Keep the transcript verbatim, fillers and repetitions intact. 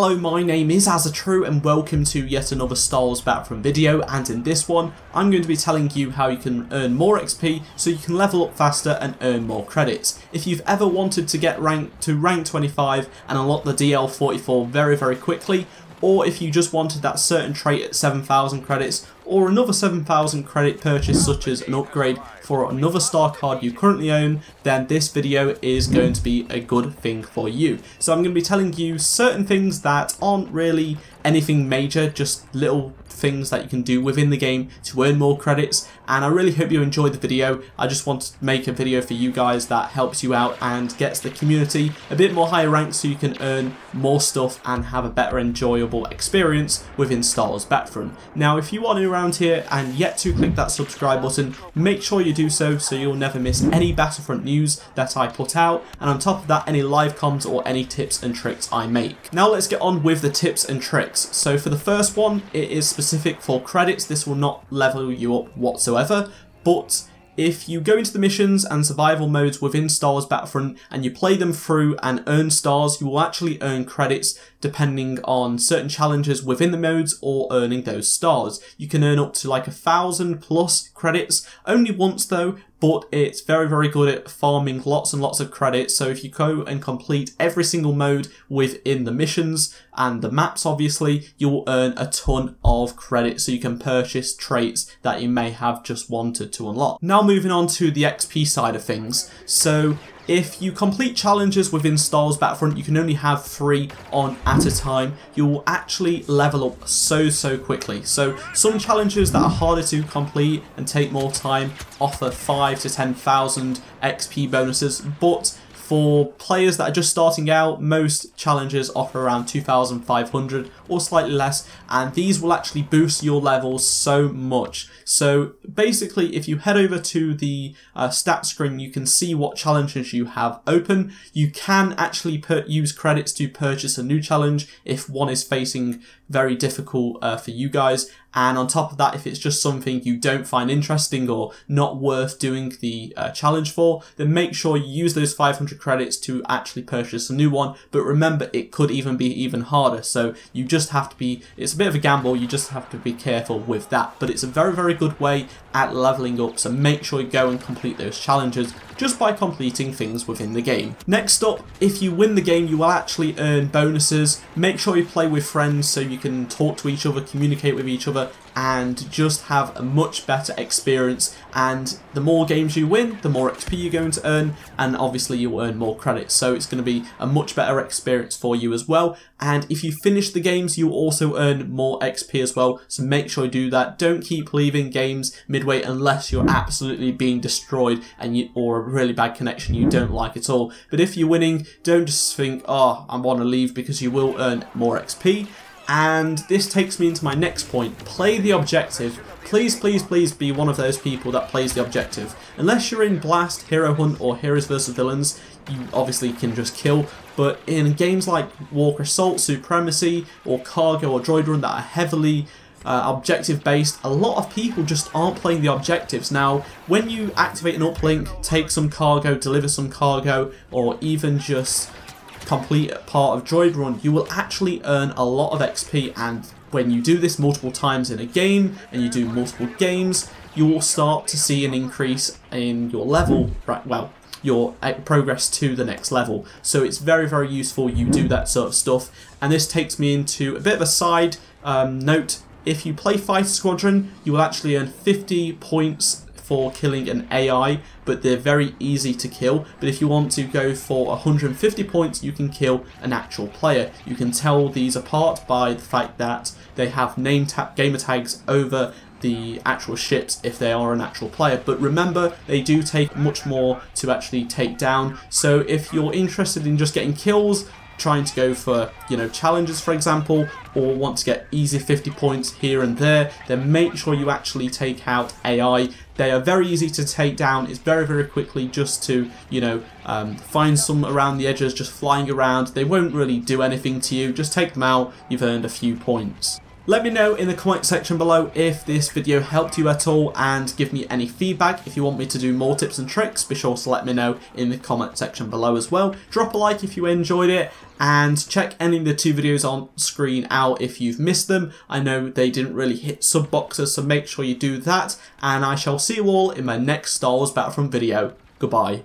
Hello, my name is Azzatru and welcome to yet another Star Wars Battlefront video, and in this one I'm going to be telling you how you can earn more X P so you can level up faster and earn more credits. If you've ever wanted to get rank to rank twenty-five and unlock the D L forty-four very very quickly, or if you just wanted that certain trait at seven thousand credits or another seven thousand credit purchase such as an upgrade for another star card you currently own, then this video is going to be a good thing for you. So I'm going to be telling you certain things that aren't really anything major, just little things that you can do within the game to earn more credits, and I really hope you enjoy the video. I just want to make a video for you guys that helps you out and gets the community a bit more higher ranked so you can earn more stuff and have a better enjoyable experience within Star Wars Battlefront. Now if you are new around here and yet to click that subscribe button, make sure you do so so you'll never miss any Battlefront news that I put out, and on top of that any live comms or any tips and tricks I make. Now let's get on with the tips and tricks. So for the first one, it is specific for credits. This will not level you up whatsoever, but if you go into the missions and survival modes within Star Wars Battlefront and you play them through and earn stars, you will actually earn credits depending on certain challenges within the modes or earning those stars. You can earn up to like a thousand plus credits, only once though, but it's very very good at farming lots and lots of credits. So if you go and complete every single mode within the missions and the maps, obviously you will earn a ton of credits so you can purchase traits that you may have just wanted to unlock. Now moving on to the X P side of things. So if you complete challenges within Star Wars Battlefront, you can only have three on at a time. You will actually level up so, so quickly. So some challenges that are harder to complete and take more time offer five to ten thousand X P bonuses, but for players that are just starting out, most challenges offer around two thousand five hundred or slightly less, and these will actually boost your levels so much. So basically, if you head over to the uh, stat screen, you can see what challenges you have open. You can actually per use credits to purchase a new challenge if one is facing very difficult uh, for you guys. And on top of that, if it's just something you don't find interesting or not worth doing the uh, challenge for, then make sure you use those five hundred credits to actually purchase a new one. But remember, it could even be even harder, so you just have to be, it's a bit of a gamble, you just have to be careful with that. But it's a very very good way at leveling up, so make sure you go and complete those challenges just by completing things within the game. Next up, if you win the game, you will actually earn bonuses. Make sure you play with friends so you can talk to each other, communicate with each other, and just have a much better experience. And the more games you win, the more X P you're going to earn, and obviously you'll earn more credits, so it's going to be a much better experience for you as well. And if you finish the games, you'll also earn more X P as well, so make sure you do that. Don't keep leaving games midway unless you're absolutely being destroyed and you, or a really bad connection you don't like at all. But if you're winning, don't just think, oh, I want to leave, because you will earn more X P. And this takes me into my next point. Play the objective. Please, please, please be one of those people that plays the objective. Unless you're in Blast, Hero Hunt, or Heroes versus. Villains, you obviously can just kill. But in games like Walker Assault, Supremacy, or Cargo, or Droid Run that are heavily Uh, objective based, a lot of people just aren't playing the objectives. Now when you activate an uplink, take some cargo, deliver some cargo, or even just complete a part of Droid Run, you will actually earn a lot of X P. And when you do this multiple times in a game and you do multiple games, you will start to see an increase in your level, right, well, your progress to the next level. So it's very very useful you do that sort of stuff. And this takes me into a bit of a side um, note. If you play Fighter Squadron, you will actually earn fifty points for killing an A I, but they're very easy to kill. But if you want to go for one hundred fifty points, you can kill an actual player. You can tell these apart by the fact that they have name ta- gamer tags over the actual ships if they are an actual player. But remember, they do take much more to actually take down. So if you're interested in just getting kills, trying to go for, you know, challenges for example, or want to get easy fifty points here and there, then make sure you actually take out A I. They are very easy to take down. It's very very quickly just to, you know, um, find some around the edges just flying around. They won't really do anything to you. Just take them out, you've earned a few points. Let me know in the comment section below if this video helped you at all, and give me any feedback. If you want me to do more tips and tricks, be sure to let me know in the comment section below as well. Drop a like if you enjoyed it, and check any of the two videos on screen out if you've missed them. I know they didn't really hit sub boxes, so make sure you do that, and I shall see you all in my next Star Wars Battlefront video. Goodbye.